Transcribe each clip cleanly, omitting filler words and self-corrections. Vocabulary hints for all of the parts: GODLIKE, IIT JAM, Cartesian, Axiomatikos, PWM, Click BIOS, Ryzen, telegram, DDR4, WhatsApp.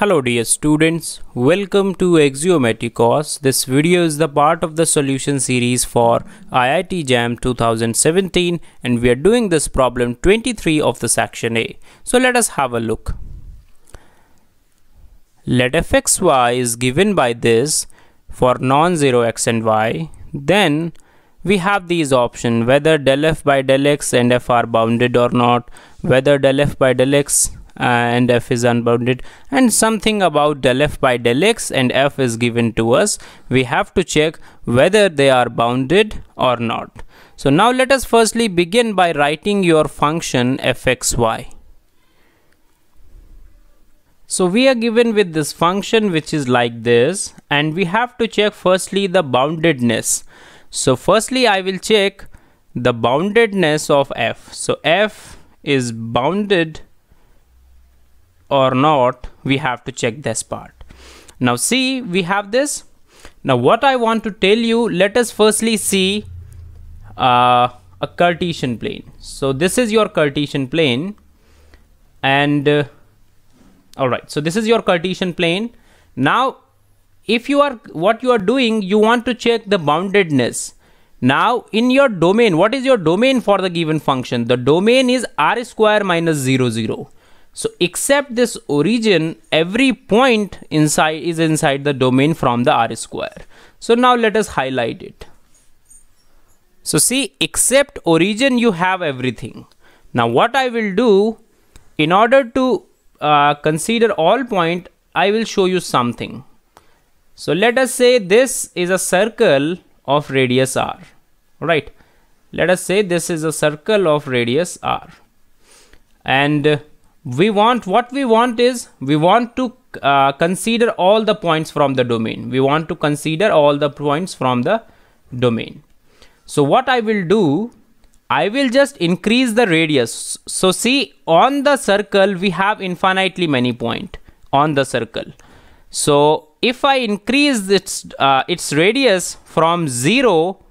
Hello dear students, welcome to Axiomatikos. This video is the part of the solution series for IIT JAM 2017 and we are doing this problem 23 of the section A. So let us have a look. Let fxy is given by this for non-zero x and y. Then we have these options, whether del f by del x and f are bounded or not, whether del f by del x and f is unbounded, and something about del f by del x and f is given to us. We have to check whether they are bounded or not. So now let us firstly begin by writing your function fxy. So we are given with this function which is like this, and we have to check firstly the boundedness. So firstly I will check the boundedness of f. So f is bounded or not, we have to check this part. Now see, we have this. Now what I want to tell you, let us firstly see a Cartesian plane. So this is your Cartesian plane, and alright, so this is your Cartesian plane. Now if you are, what you are doing, you want to check the boundedness. Now in your domain, what is your domain for the given function? The domain is r square minus 0, 0. So except this origin, every point inside is inside the domain from the r square. So now let us highlight it. So see, except origin you have everything. Now what I will do, in order to consider all point, I will show you something. So let us say this is a circle of radius r. Right? Let us say this is a circle of radius r, and we want to consider all the points from the domain. We want to consider all the points from the domain. So what I will do, I will just increase the radius. So see, on the circle we have infinitely many points on the circle. So if I increase its radius from 0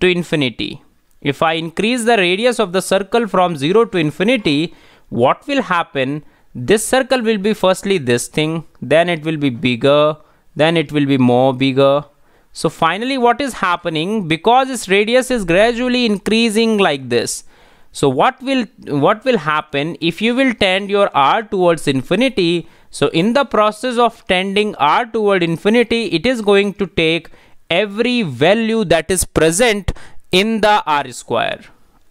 to infinity, if I increase the radius of the circle from 0 to infinity, what will happen? This circle will be firstly this thing, then it will be bigger, then it will be more bigger. So finally what is happening, because its radius is gradually increasing like this, so what will happen, if you will tend your r towards infinity, so in the process of tending r toward infinity, it is going to take every value that is present in the r square.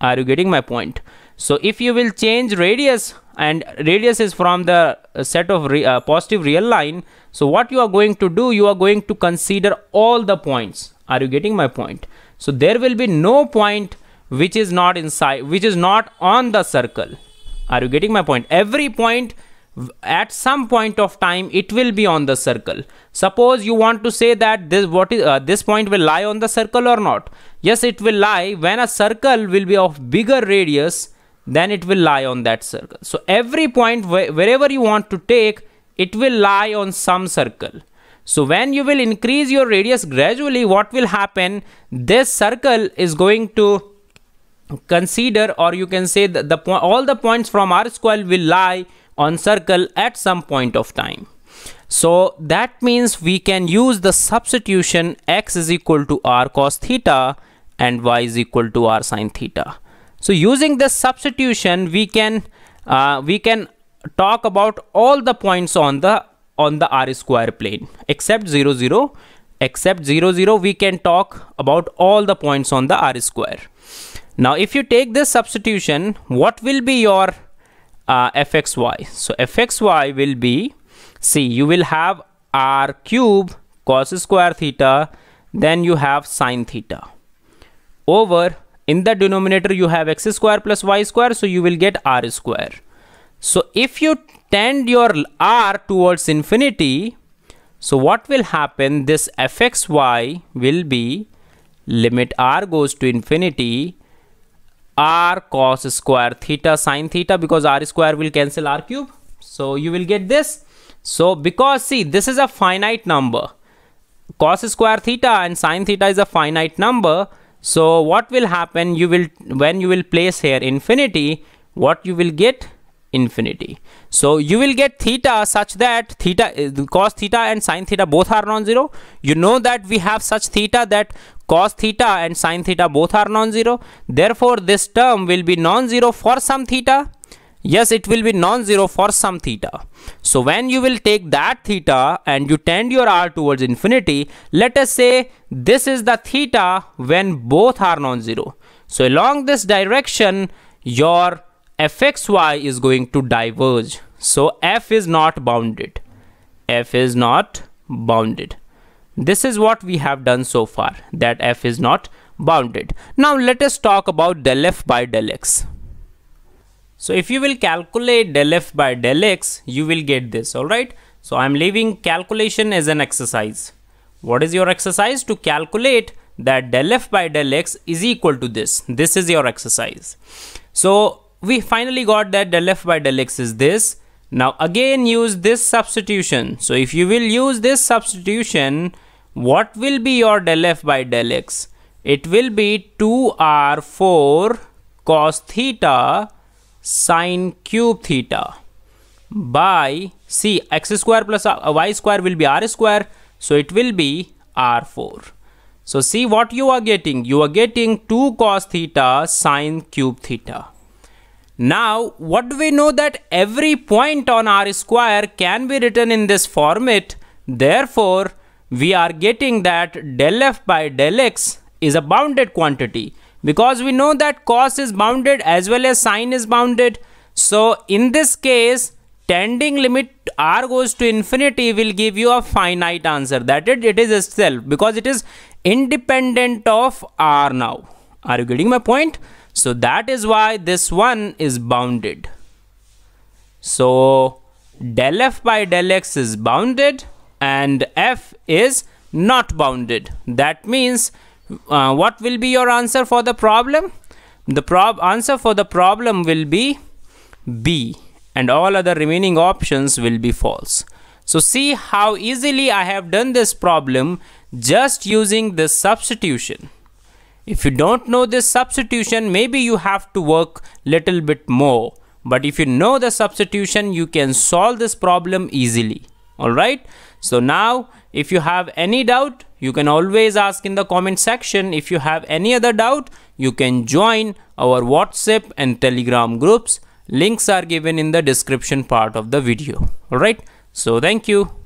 Are you getting my point? So if you will change radius, and radius is from the set of positive real line, so what you are going to do, you are going to consider all the points. Are you getting my point? So there will be no point which is not inside, which is not on the circle. Are you getting my point? Every point at some point of time, it will be on the circle. Suppose you want to say that this, what is this point will lie on the circle or not? Yes, it will lie when a circle will be of bigger radius, then it will lie on that circle. So every point wherever you want to take, it will lie on some circle. So when you will increase your radius gradually, what will happen, this circle is going to consider, or you can say that all the points from r square will lie on circle at some point of time. So that means we can use the substitution x is equal to r cos theta and y is equal to r sin theta. So using this substitution, we can talk about all the points on the r square plane except 0, 0. Except 0, 0, we can talk about all the points on the r square. Now if you take this substitution, what will be your fxy? So fxy will be, see, you will have r cube cos square theta, then you have sin theta, over in the denominator you have x square plus y square, so you will get r square. So if you tend your r towards infinity, so what will happen, this fxy will be limit r goes to infinity r cos square theta sin theta, because r square will cancel r cube, so you will get this. So because see, this is a finite number, cos square theta and sin theta is a finite number. So what will happen, you will, when you will place here infinity, what you will get infinity. So you will get theta such that theta, cos theta and sin theta both are non-zero. You know that we have such theta that cos theta and sin theta both are non-zero. Therefore this term will be non-zero for some theta. Yes, it will be non-zero for some theta. So when you will take that theta and you tend your r towards infinity, let us say this is the theta when both are non-zero. So along this direction, your fxy is going to diverge. So f is not bounded. F is not bounded. This is what we have done so far, that f is not bounded. Now let us talk about del f by del x. So if you will calculate del f by del x, you will get this, alright? So I'm leaving calculation as an exercise. What is your exercise? To calculate that del f by del x is equal to this. This is your exercise. So we finally got that del f by del x is this. Now again use this substitution. So if you will use this substitution, what will be your del f by del x? It will be 2r4 cos theta sin cube theta by, see, x square plus y square will be r square, so it will be r4. So see what you are getting. You are getting 2 cos theta sin cube theta. Now what do we know? That every point on r square can be written in this format. Therefore we are getting that del f by del x is a bounded quantity, because we know that cos is bounded as well as sin is bounded. So in this case, tending limit r goes to infinity will give you a finite answer, that it is itself, because it is independent of r now. Are you getting my point? So that is why this one is bounded. So del f by del x is bounded and f is not bounded. That means what will be your answer for the problem? The answer for the problem will be B, and all other remaining options will be false. So see how easily I have done this problem just using this substitution. If you don't know this substitution, maybe you have to work little bit more. But if you know the substitution, you can solve this problem easily. Alright, so now if you have any doubt, you can always ask in the comment section. If you have any other doubt, you can join our WhatsApp and Telegram groups. Links are given in the description part of the video. Alright, so thank you.